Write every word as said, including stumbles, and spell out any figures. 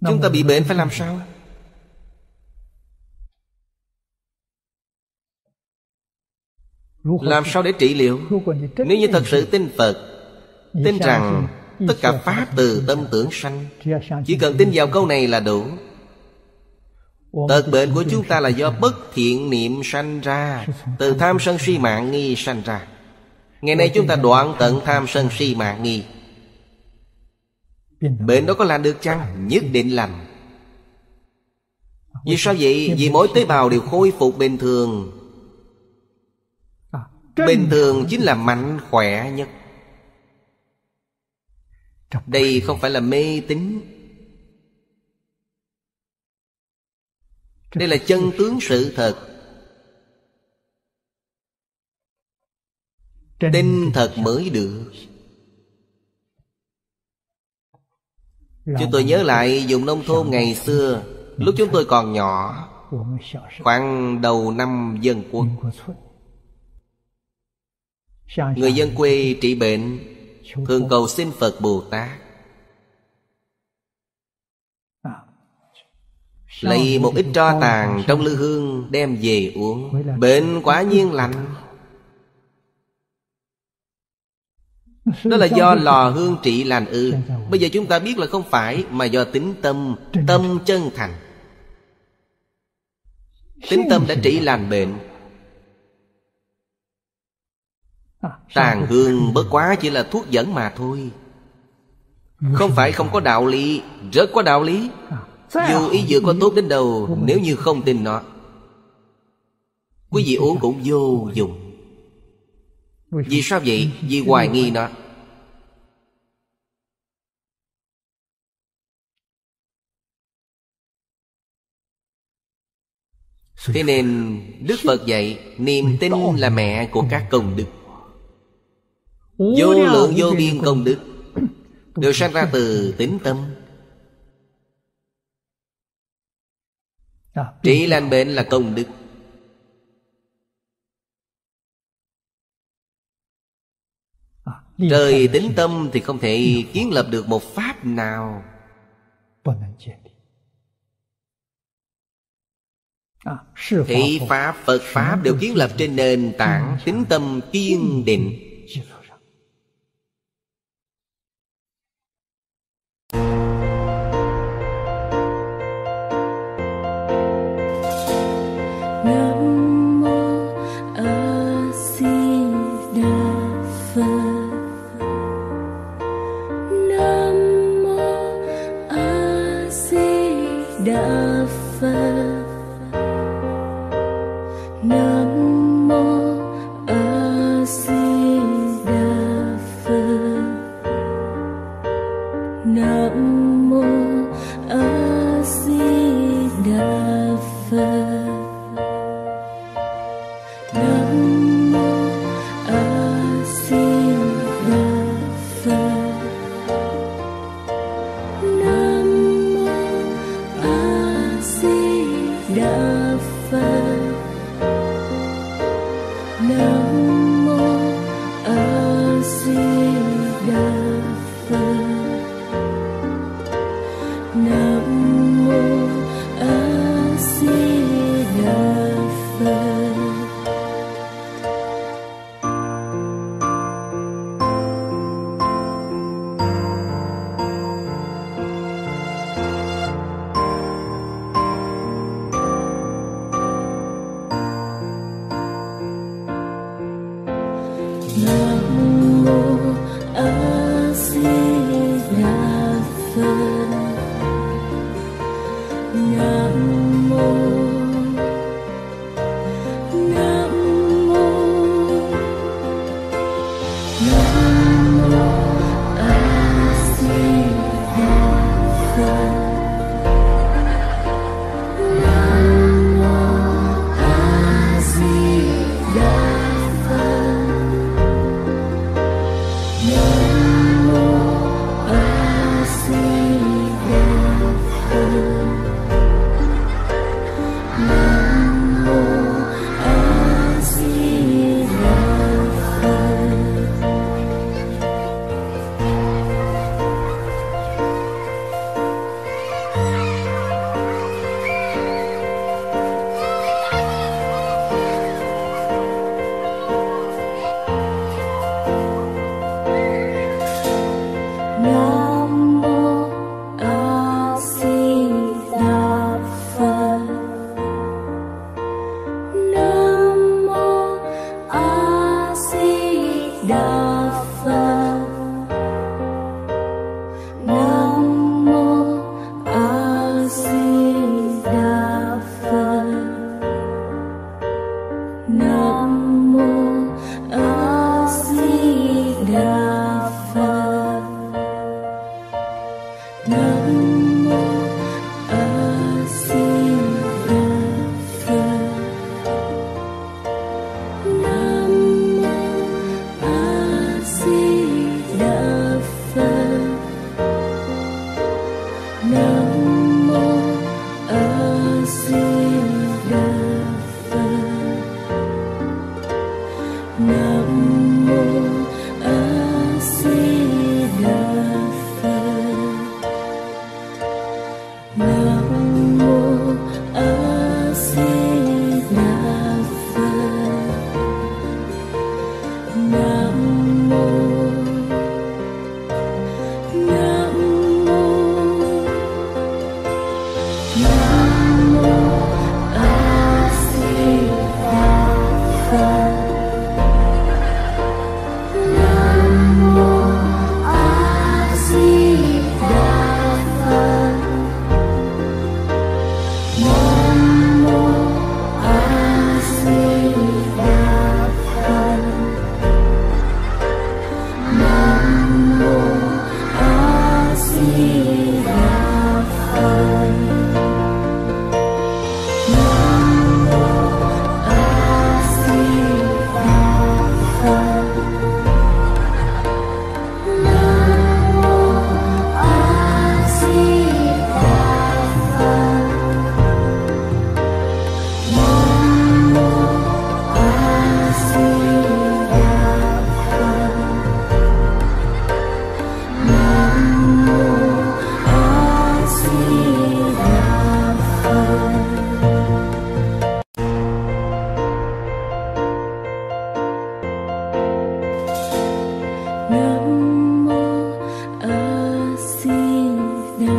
Chúng ta bị bệnh phải làm sao? Làm sao để trị liệu? Nếu như thật sự tin Phật, tin rằng tất cả pháp từ tâm tưởng sanh, chỉ cần tin vào câu này là đủ. Tật bệnh của chúng ta là do bất thiện niệm sanh ra, từ tham sân si mạng nghi sanh ra. Ngày nay chúng ta đoạn tận tham sân si mạng nghi, bệnh đó có lành được chăng? Nhất định lành. Vì sao vậy? Vì mỗi tế bào đều khôi phục bình thường. Bình thường chính là mạnh khỏe nhất. Đây không phải là mê tín, đây là chân tướng sự thật. Tin thật mới được. Chúng tôi nhớ lại vùng nông thôn ngày xưa, lúc chúng tôi còn nhỏ, khoảng đầu năm dân quốc, người dân quê trị bệnh thường cầu xin Phật Bồ Tát. Lấy một ít tro tàn trong lư hương đem về uống, bệnh quả nhiên lành. Đó là do lò hương trị lành ư? Ừ. Bây giờ chúng ta biết là không phải, mà do tính tâm, tâm chân thành. Tính tâm đã trị lành bệnh. Tàn hương bất quá chỉ là thuốc dẫn mà thôi. Không phải không có đạo lý, rất có đạo lý. Dù ý dựa có tốt đến đâu, nếu như không tin nó, quý vị uống cũng vô dụng. Vì sao vậy? Vì hoài nghi nó. Thế nên Đức Phật dạy niềm tin là mẹ của các công đức. Vô lượng vô biên công đức đều sanh ra từ tín tâm. Trị lành bệnh là công đức. Trời tính tâm thì không thể kiến lập được một pháp nào. Thị pháp, Phật pháp đều kiến lập trên nền tảng tính tâm kiên định. Nam mô A Di Đà